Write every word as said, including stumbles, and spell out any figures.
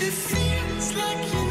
if it feels like you